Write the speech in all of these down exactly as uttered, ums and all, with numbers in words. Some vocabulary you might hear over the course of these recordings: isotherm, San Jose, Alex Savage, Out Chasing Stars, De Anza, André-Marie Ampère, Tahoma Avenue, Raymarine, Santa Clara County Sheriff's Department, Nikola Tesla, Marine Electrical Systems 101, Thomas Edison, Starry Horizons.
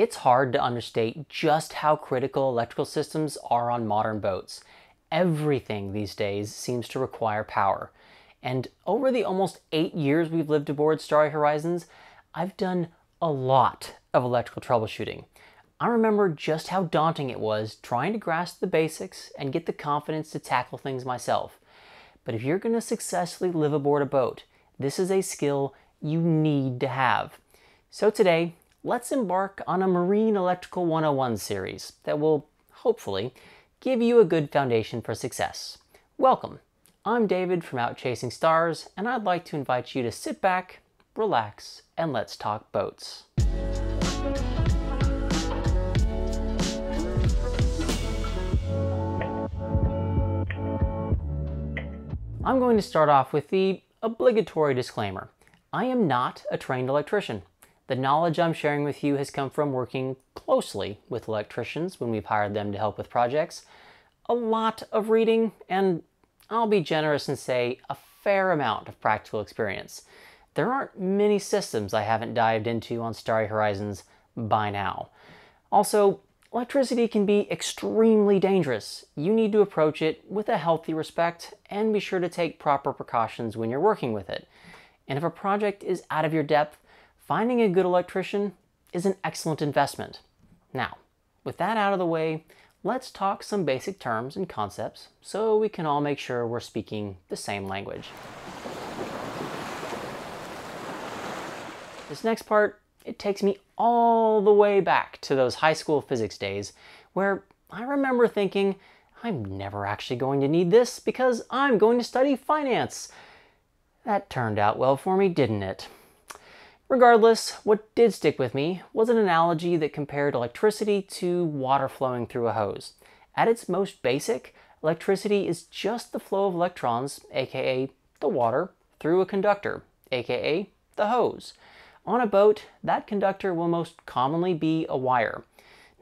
It's hard to understate just how critical electrical systems are on modern boats. Everything these days seems to require power. And over the almost eight years we've lived aboard Starry Horizons, I've done a lot of electrical troubleshooting. I remember just how daunting it was trying to grasp the basics and get the confidence to tackle things myself. But if you're going to successfully live aboard a boat, this is a skill you need to have. So today, let's embark on a Marine Electrical one oh one series that will, hopefully, give you a good foundation for success. Welcome! I'm David from Out Chasing Stars, and I'd like to invite you to sit back, relax, and let's talk boats. I'm going to start off with the obligatory disclaimer. I am not a trained electrician. The knowledge I'm sharing with you has come from working closely with electricians when we've hired them to help with projects, a lot of reading, and I'll be generous and say a fair amount of practical experience. There aren't many systems I haven't dived into on Starry Horizons by now. Also, electricity can be extremely dangerous. You need to approach it with a healthy respect and be sure to take proper precautions when you're working with it. And if a project is out of your depth, finding a good electrician is an excellent investment. Now, with that out of the way, let's talk some basic terms and concepts so we can all make sure we're speaking the same language. This next part, it takes me all the way back to those high school physics days where I remember thinking, I'm never actually going to need this because I'm going to study finance. That turned out well for me, didn't it? Regardless, what did stick with me was an analogy that compared electricity to water flowing through a hose. At its most basic, electricity is just the flow of electrons, aka the water, through a conductor, aka the hose. On a boat, that conductor will most commonly be a wire.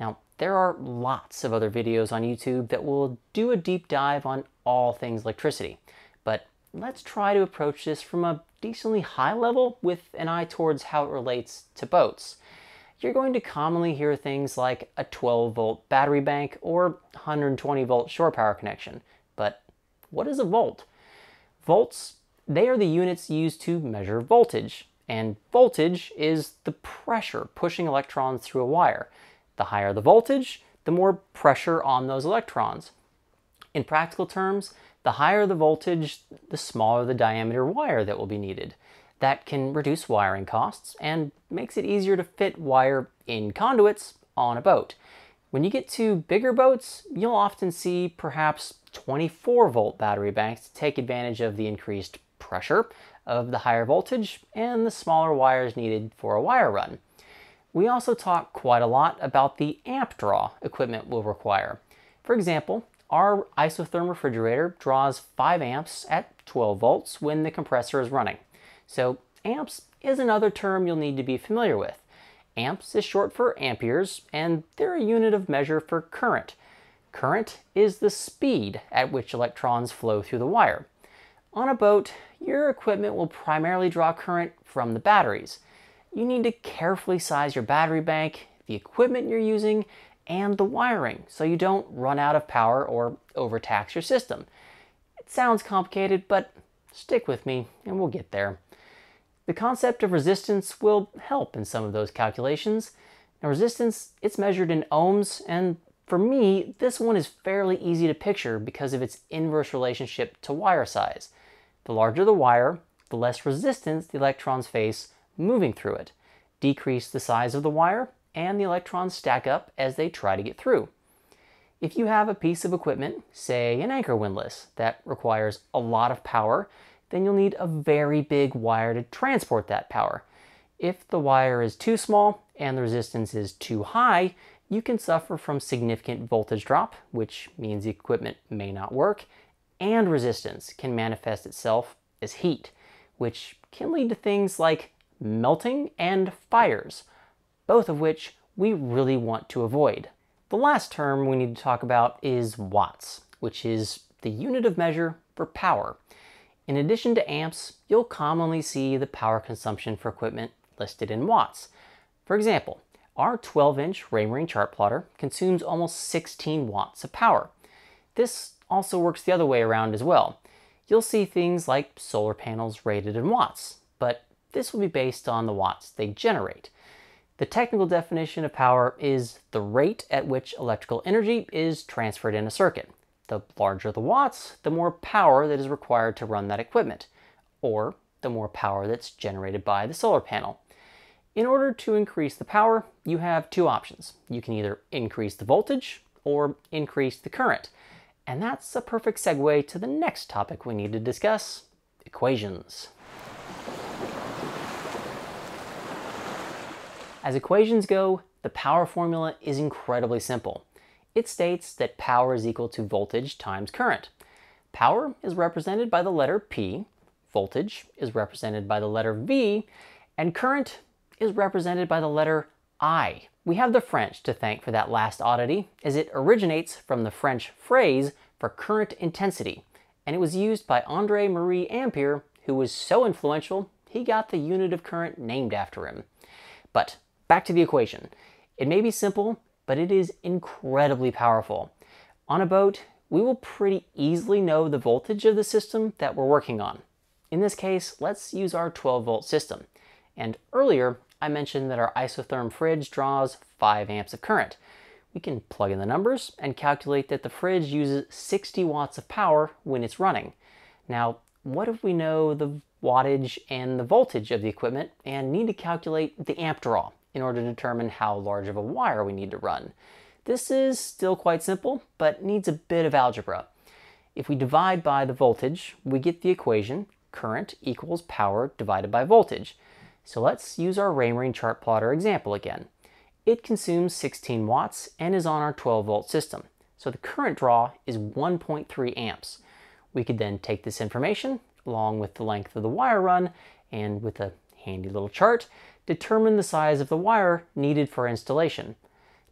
Now, there are lots of other videos on YouTube that will do a deep dive on all things electricity, but let's try to approach this from a decently high level with an eye towards how it relates to boats. You're going to commonly hear things like a twelve volt battery bank or one hundred twenty volt shore power connection, but what is a volt? Volts, they are the units used to measure voltage. And voltage is the pressure pushing electrons through a wire. The higher the voltage, the more pressure on those electrons. In practical terms, the higher the voltage, the smaller the diameter wire that will be needed. That can reduce wiring costs and makes it easier to fit wire in conduits on a boat. When you get to bigger boats, you'll often see perhaps twenty-four volt battery banks to take advantage of the increased pressure of the higher voltage and the smaller wires needed for a wire run. We also talk quite a lot about the amp draw equipment will require. For example, our isotherm refrigerator draws five amps at twelve volts when the compressor is running. So amps is another term you'll need to be familiar with. Amps is short for amperes, and they're a unit of measure for current. Current is the speed at which electrons flow through the wire. On a boat, your equipment will primarily draw current from the batteries. You need to carefully size your battery bank, the equipment you're using, and the wiring so you don't run out of power or overtax your system. It sounds complicated, but stick with me and we'll get there. The concept of resistance will help in some of those calculations. Now, resistance, it's measured in ohms, and for me, this one is fairly easy to picture because of its inverse relationship to wire size. The larger the wire, the less resistance the electrons face moving through it. Decrease the size of the wire, and the electrons stack up as they try to get through. If you have a piece of equipment, say an anchor windlass, that requires a lot of power, then you'll need a very big wire to transport that power. If the wire is too small and the resistance is too high, you can suffer from significant voltage drop, which means the equipment may not work, and resistance can manifest itself as heat, which can lead to things like melting and fires, both of which we really want to avoid. The last term we need to talk about is watts, which is the unit of measure for power. In addition to amps, you'll commonly see the power consumption for equipment listed in watts. For example, Our twelve inch Raymarine chart plotter consumes almost sixteen watts of power. This also works the other way around as well. You'll see things like solar panels rated in watts, but this will be based on the watts they generate. The technical definition of power is the rate at which electrical energy is transferred in a circuit. The larger the watts, the more power that is required to run that equipment, or the more power that's generated by the solar panel. In order to increase the power, you have two options. You can either increase the voltage or increase the current. And that's a perfect segue to the next topic we need to discuss, equations. As equations go, the power formula is incredibly simple. It states that power is equal to voltage times current. Power is represented by the letter P, voltage is represented by the letter V, and current is represented by the letter I. We have the French to thank for that last oddity, as it originates from the French phrase for current intensity, and it was used by André-Marie Ampère, who was so influential he got the unit of current named after him. But back to the equation. It may be simple, but it is incredibly powerful. On a boat, we will pretty easily know the voltage of the system that we're working on. In this case, let's use our twelve volt system. And earlier, I mentioned that our isotherm fridge draws five amps of current. We can plug in the numbers and calculate that the fridge uses sixty watts of power when it's running. Now, what if we know the wattage and the voltage of the equipment and need to calculate the amp draw in order to determine how large of a wire we need to run? This is still quite simple, but needs a bit of algebra. If we divide by the voltage, we get the equation current equals power divided by voltage. So let's use our Raymarine chart plotter example again. It consumes sixteen watts and is on our twelve volt system. So the current draw is one point three amps. We could then take this information along with the length of the wire run and with a handy little chart, determine the size of the wire needed for installation.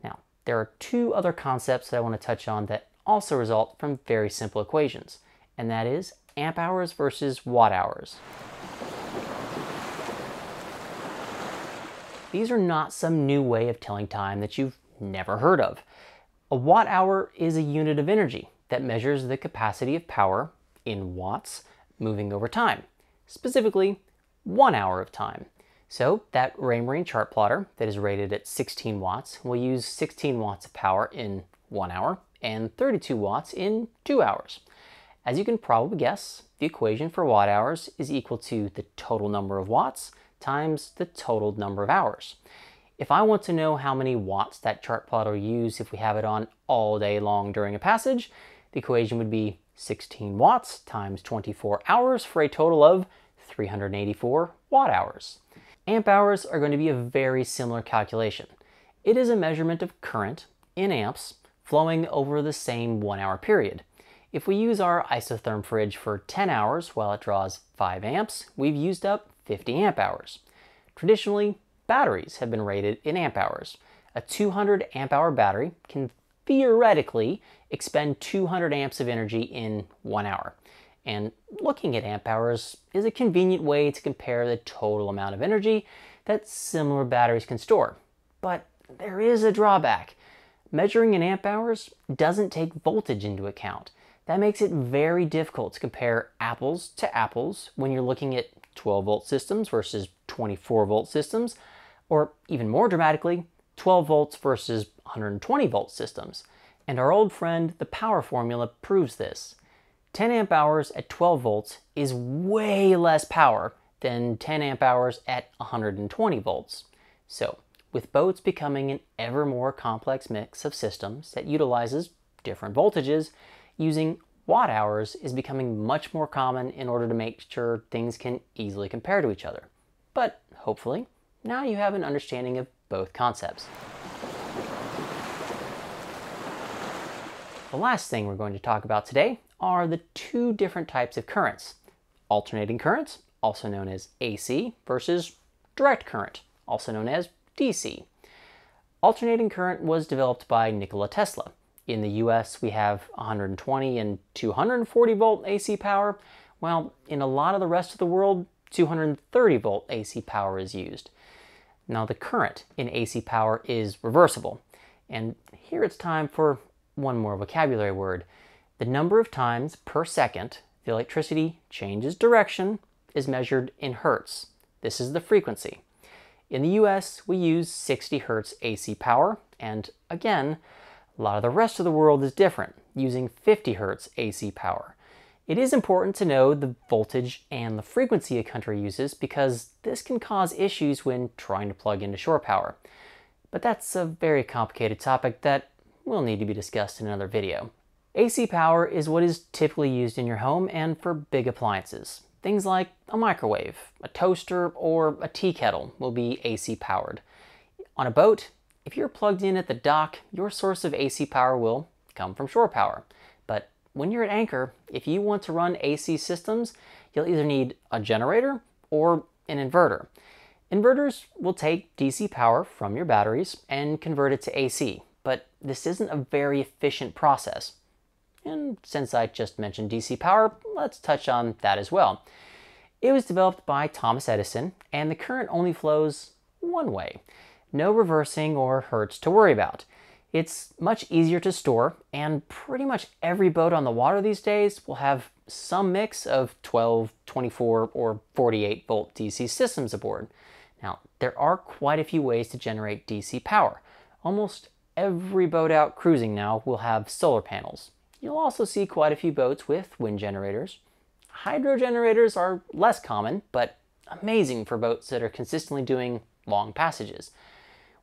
Now, there are two other concepts that I want to touch on that also result from very simple equations, and that is amp hours versus watt hours. These are not some new way of telling time that you've never heard of. A watt hour is a unit of energy that measures the capacity of power in watts moving over time, specifically one hour of time. So that Raymarine chart plotter that is rated at sixteen watts will use sixteen watts of power in one hour and thirty-two watts in two hours. As you can probably guess, the equation for watt hours is equal to the total number of watts times the total number of hours. If I want to know how many watts that chart plotter will use if we have it on all day long during a passage, the equation would be sixteen watts times twenty-four hours for a total of three hundred eighty-four watt hours. Amp hours are going to be a very similar calculation. It is a measurement of current in amps flowing over the same one hour period. If we use our isotherm fridge for ten hours while it draws five amps, we've used up fifty amp hours. Traditionally, batteries have been rated in amp hours. A two hundred amp hour battery can theoretically expend two hundred amps of energy in one hour. And looking at amp hours is a convenient way to compare the total amount of energy that similar batteries can store. But there is a drawback. Measuring in amp hours doesn't take voltage into account. That makes it very difficult to compare apples to apples when you're looking at twelve volt systems versus twenty-four volt systems, or even more dramatically, twelve volts versus one hundred twenty volt systems. And our old friend, the power formula, proves this. ten amp hours at twelve volts is way less power than ten amp hours at one hundred twenty volts. So with boats becoming an ever more complex mix of systems that utilizes different voltages, using watt hours is becoming much more common in order to make sure things can easily compare to each other. But hopefully, now you have an understanding of both concepts. The last thing we're going to talk about today are the two different types of currents. Alternating currents, also known as A C, versus direct current, also known as D C. Alternating current was developed by Nikola Tesla. In the U S, we have one hundred twenty and two hundred forty volt A C power, while in a lot of the rest of the world, two hundred thirty volt A C power is used. Now the current in A C power is reversible. And here it's time for one more vocabulary word. The number of times per second the electricity changes direction is measured in hertz. This is the frequency. In the U S, we use sixty hertz A C power, and again, a lot of the rest of the world is different, using fifty hertz A C power. It is important to know the voltage and the frequency a country uses because this can cause issues when trying to plug into shore power. But that's a very complicated topic that will need to be discussed in another video. A C power is what is typically used in your home and for big appliances. Things like a microwave, a toaster, or a tea kettle will be A C powered. On a boat, if you're plugged in at the dock, your source of A C power will come from shore power. But when you're at anchor, if you want to run A C systems, you'll either need a generator or an inverter. Inverters will take D C power from your batteries and convert it to A C, but this isn't a very efficient process. And since I just mentioned D C power, let's touch on that as well. It was developed by Thomas Edison, and the current only flows one way. No reversing or hertz to worry about. It's much easier to store, and pretty much every boat on the water these days will have some mix of twelve, twenty-four, or forty-eight volt D C systems aboard. Now, there are quite a few ways to generate D C power. Almost every boat out cruising now will have solar panels. You'll also see quite a few boats with wind generators. Hydro generators are less common, but amazing for boats that are consistently doing long passages.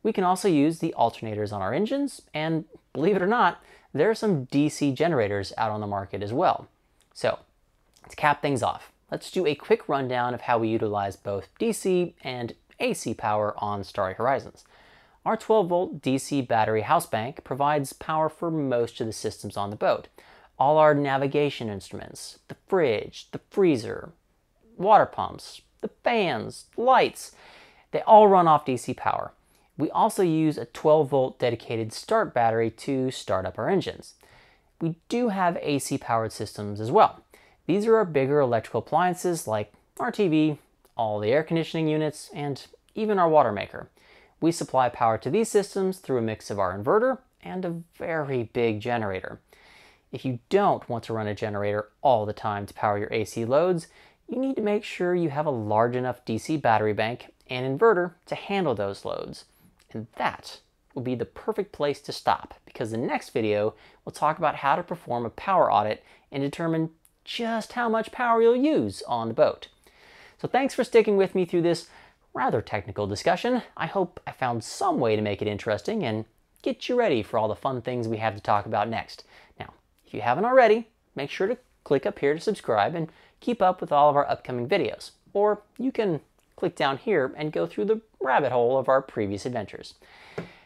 We can also use the alternators on our engines, and believe it or not, there are some D C generators out on the market as well. So, to cap things off, let's do a quick rundown of how we utilize both D C and A C power on Starry Horizons. Our twelve volt D C battery house bank provides power for most of the systems on the boat. All our navigation instruments, the fridge, the freezer, water pumps, the fans, lights, they all run off D C power. We also use a twelve volt dedicated start battery to start up our engines. We do have A C powered systems as well. These are our bigger electrical appliances like our T V, all the air conditioning units, and even our water maker. We supply power to these systems through a mix of our inverter and a very big generator. If you don't want to run a generator all the time to power your A C loads, you need to make sure you have a large enough D C battery bank and inverter to handle those loads. And that will be the perfect place to stop, because the next video will talk about how to perform a power audit and determine just how much power you'll use on the boat. So thanks for sticking with me through this rather technical discussion. I hope I found some way to make it interesting and get you ready for all the fun things we have to talk about next. Now, if you haven't already, make sure to click up here to subscribe and keep up with all of our upcoming videos. Or you can click down here and go through the rabbit hole of our previous adventures.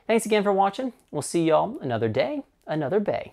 Thanks again for watching. We'll see y'all another day, another bay.